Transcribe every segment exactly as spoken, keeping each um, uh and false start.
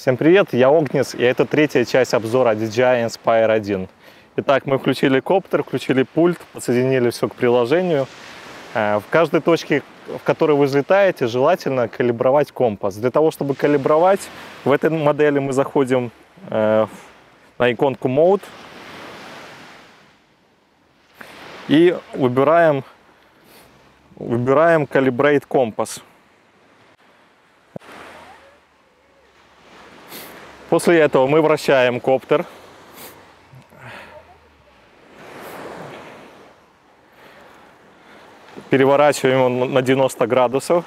Всем привет, я Огнес, и это третья часть обзора ди джей ай Inspire один. Итак, мы включили коптер, включили пульт, подсоединили все к приложению. В каждой точке, в которой вы взлетаете, желательно калибровать компас. Для того, чтобы калибровать, в этой модели мы заходим на иконку Mode и выбираем, выбираем Calibrate Compass. После этого мы вращаем коптер. Переворачиваем его на девяносто градусов.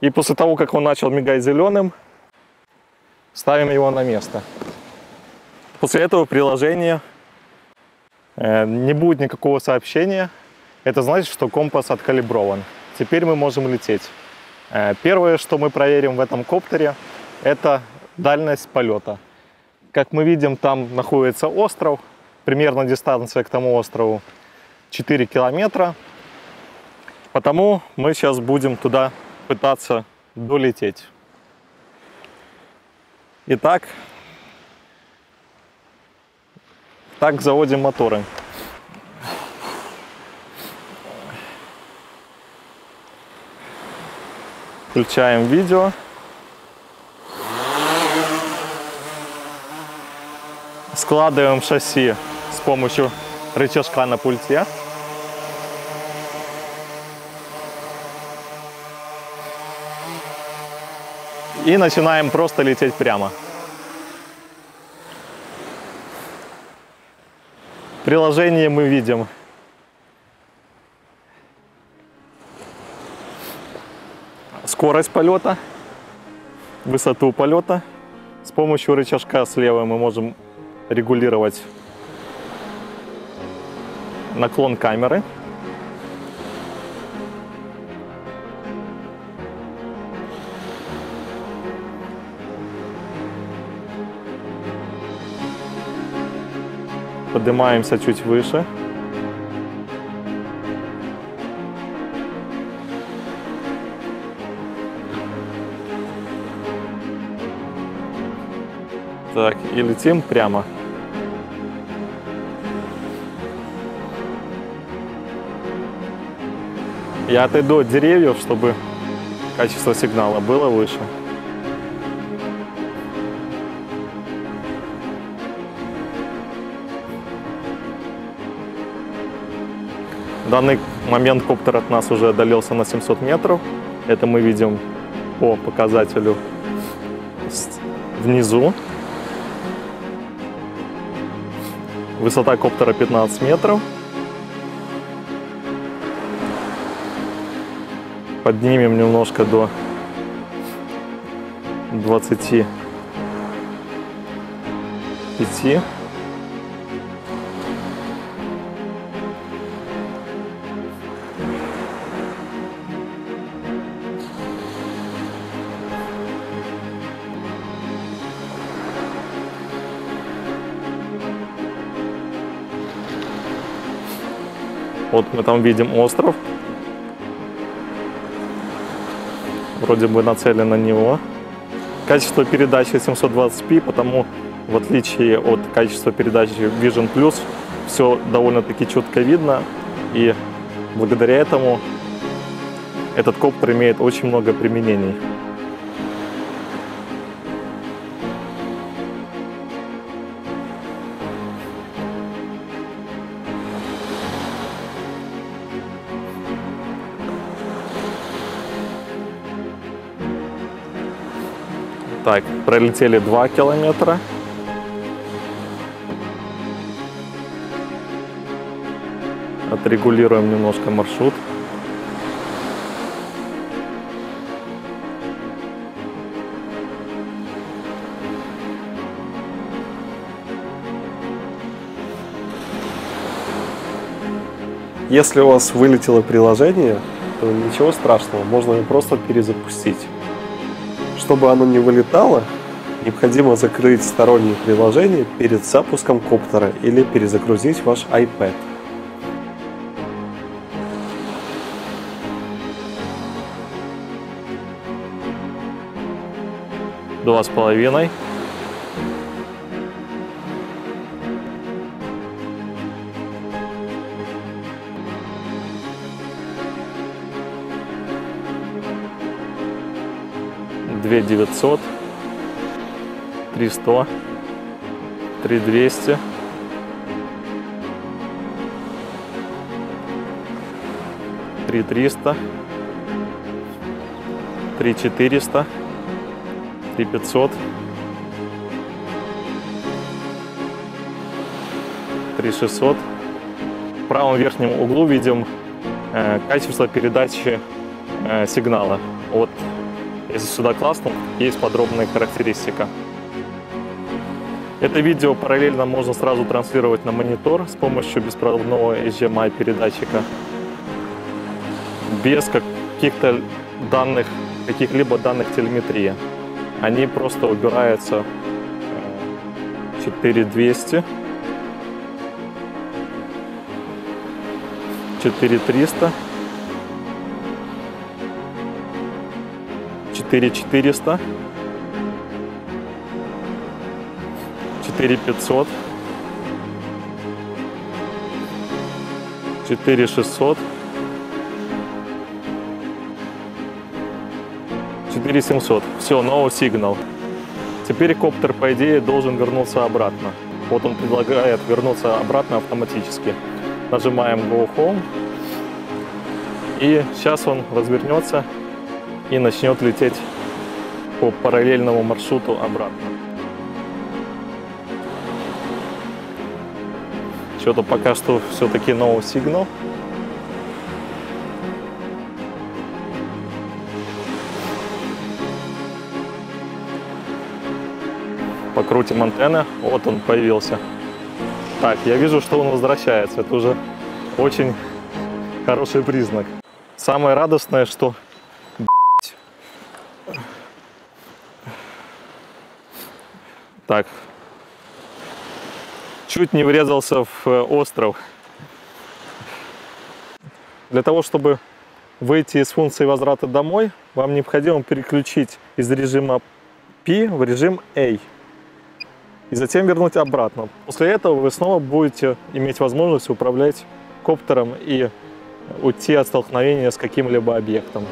И после того, как он начал мигать зеленым, ставим его на место. После этого в приложении не будет никакого сообщения. Это значит, что компас откалиброван. Теперь мы можем лететь. Первое, что мы проверим в этом коптере, это дальность полета. Как мы видим, там находится остров. Примерно дистанция к тому острову четыре километра. Потому мы сейчас будем туда пытаться долететь. Итак, так заводим моторы. Включаем видео. Складываем шасси с помощью рычажка на пульте. И начинаем просто лететь прямо. В приложении мы видим скорость полета, высоту полета. С помощью рычажка слева мы можем регулировать наклон камеры. Поднимаемся чуть выше. Так, и летим прямо. Я отойду от деревьев, чтобы качество сигнала было выше. В данный момент коптер от нас уже отдалился на семьсот метров. Это мы видим по показателю внизу. Высота коптера пятнадцать метров. Поднимем немножко до двадцати пяти. Вот мы там видим остров. Вроде бы нацелен на него. Качество передачи семьсот двадцать пэ, потому в отличие от качества передачи Vision Plus, все довольно-таки четко видно. И благодаря этому этот коптер имеет очень много применений. Так, пролетели два километра. Отрегулируем немножко маршрут. Если у вас вылетело приложение, то ничего страшного, можно его просто перезапустить. Чтобы оно не вылетало, необходимо закрыть сторонние приложения перед запуском коптера или перезагрузить ваш iPad. два с половиной. две тысячи девятьсот, три тысячи сто, три тысячи двести, три тысячи триста, три тысячи четыреста, три тысячи пятьсот, три тысячи шестьсот. В правом верхнем углу видим э, качество передачи э, сигнала. Вот. Если сюда классно, есть подробная характеристика. Это видео параллельно можно сразу транслировать на монитор с помощью беспроводного эйч ди эм ай передатчика. Без каких-то данных, каких-либо данных телеметрии. Они просто убираются. четыре тысячи двести, четыре тысячи триста, четыре тысячи четыреста, четыре тысячи пятьсот, четыре тысячи шестьсот, четыре тысячи семьсот. Все, no signal. Теперь коптер, по идее, должен вернуться обратно. Вот он предлагает вернуться обратно автоматически. Нажимаем Go Home. И сейчас он развернется и начнет лететь по параллельному маршруту обратно. Что-то пока что все-таки no signal. Покрутим антенну. Вот он появился. Так, я вижу, что он возвращается. Это уже очень хороший признак. Самое радостное, что так, чуть не врезался в остров. Для того, чтобы выйти из функции возврата домой, вам необходимо переключить из режима P в режим A. И затем вернуть обратно. После этого вы снова будете иметь возможность управлять коптером и уйти от столкновения с каким-либо объектом.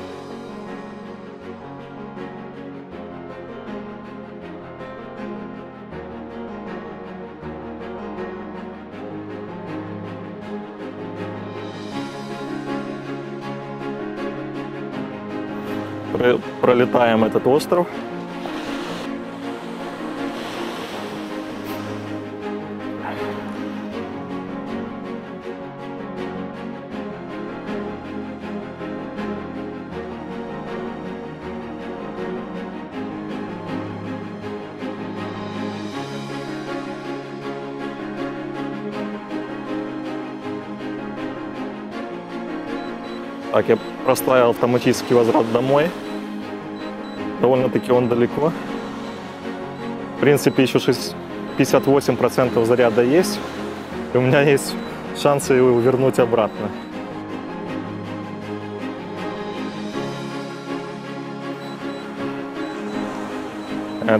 Пролетаем этот остров. Так, я проставил автоматический возврат домой. Довольно-таки он далеко. В принципе, еще пятьдесят восемь процентов заряда есть. И у меня есть шансы его вернуть обратно.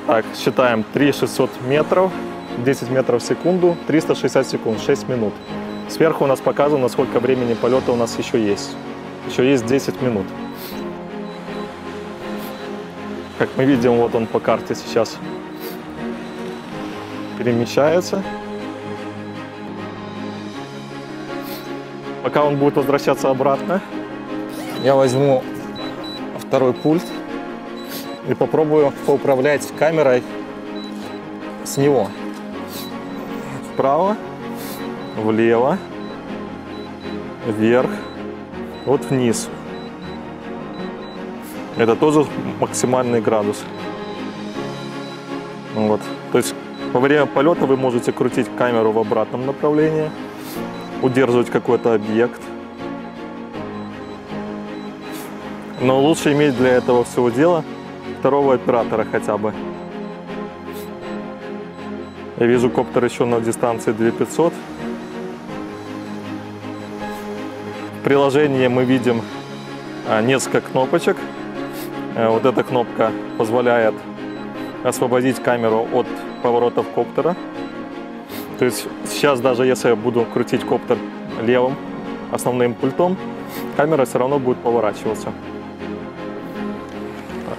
Так, считаем три тысячи шестьсот метров, десять метров в секунду, триста шестьдесят секунд, шесть минут. Сверху у нас показано, сколько времени полета у нас еще есть. Еще есть десять минут. Как мы видим, вот он по карте сейчас перемещается. Пока он будет возвращаться обратно, я возьму второй пульт и попробую поуправлять камерой с него. Вправо, влево, вверх. Вот вниз. Это тоже максимальный градус. Вот. То есть во время полета вы можете крутить камеру в обратном направлении, удерживать какой-то объект. Но лучше иметь для этого всего дела второго оператора хотя бы. Я вижу коптер еще на дистанции две тысячи пятьсот. В приложении мы видим несколько кнопочек. Вот эта кнопка позволяет освободить камеру от поворотов коптера. То есть сейчас даже если я буду крутить коптер левым основным пультом, камера все равно будет поворачиваться. Так.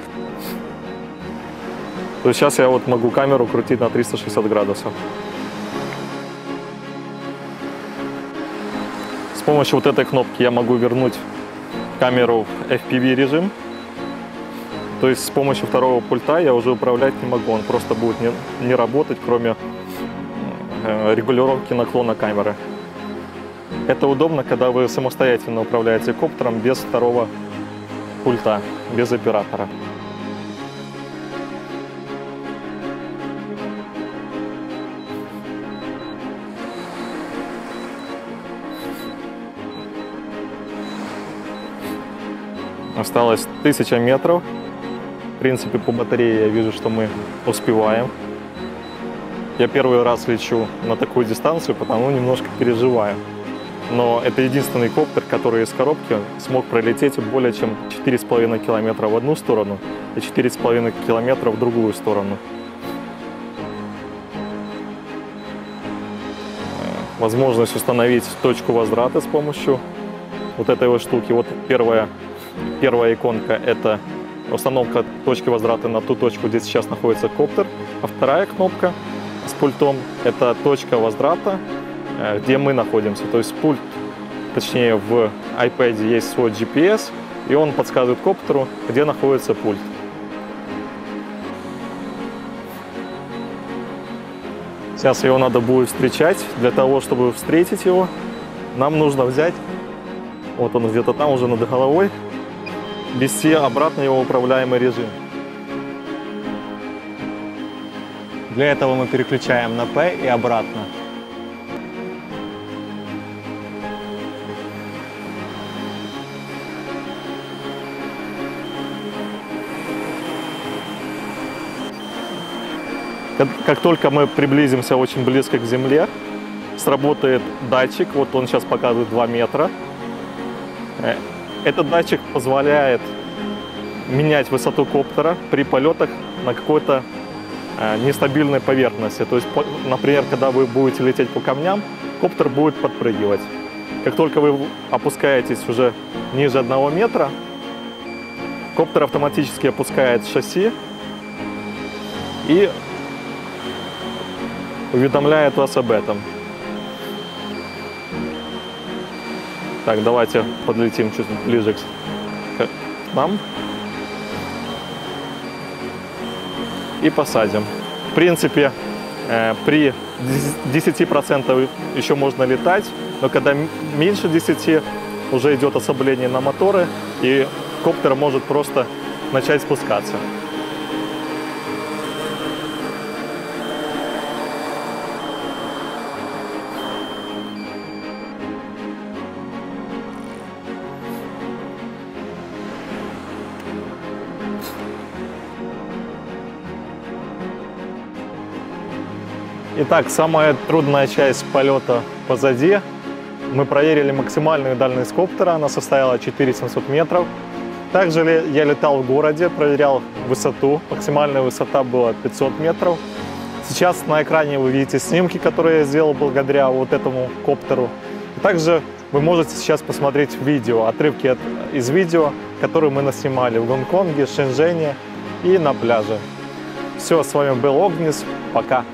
То есть сейчас я вот могу камеру крутить на триста шестьдесят градусов. С помощью вот этой кнопки я могу вернуть камеру в эф пи ви режим. То есть с помощью второго пульта я уже управлять не могу, он просто будет не, не работать, кроме регулировки наклона камеры. Это удобно, когда вы самостоятельно управляете коптером без второго пульта, без оператора. Осталось тысяча метров. В принципе, по батарее я вижу, что мы успеваем. Я первый раз лечу на такую дистанцию, потому немножко переживаю. Но это единственный коптер, который из коробки смог пролететь более чем четыре с половиной километра в одну сторону и четыре с половиной километра в другую сторону. Возможность установить точку возврата с помощью вот этой вот штуки. Вот первая, первая иконка – это установка точки возврата на ту точку, где сейчас находится коптер. А вторая кнопка с пультом – это точка возврата, где мы находимся. То есть пульт, точнее в iPad есть свой джи пи эс, и он подсказывает коптеру, где находится пульт. Сейчас его надо будет встречать. Для того, чтобы встретить его, нам нужно взять, вот он где-то там уже над головой, ввести обратно его управляемый режим. Для этого мы переключаем на P и обратно. Как только мы приблизимся очень близко к земле, сработает датчик, вот он сейчас показывает два метра. Этот датчик позволяет менять высоту коптера при полетах на какой-то нестабильной поверхности. То есть, например, когда вы будете лететь по камням, коптер будет подпрыгивать. Как только вы опускаетесь уже ниже одного метра, коптер автоматически опускает шасси и уведомляет вас об этом. Так, давайте подлетим чуть ближе к нам и посадим. В принципе, при десяти процентах еще можно летать, но когда меньше десяти, уже идет ослабление на моторы, и коптер может просто начать спускаться. Итак, самая трудная часть полета позади. Мы проверили максимальную дальность коптера, она составила четыре тысячи семьсот метров. Также я летал в городе, проверял высоту. Максимальная высота была пятьсот метров. Сейчас на экране вы видите снимки, которые я сделал благодаря вот этому коптеру. Также вы можете сейчас посмотреть видео, отрывки от, из видео, которые мы наснимали в Гонконге, Шэньчжэне и на пляже. Все, с вами был Огнес, пока!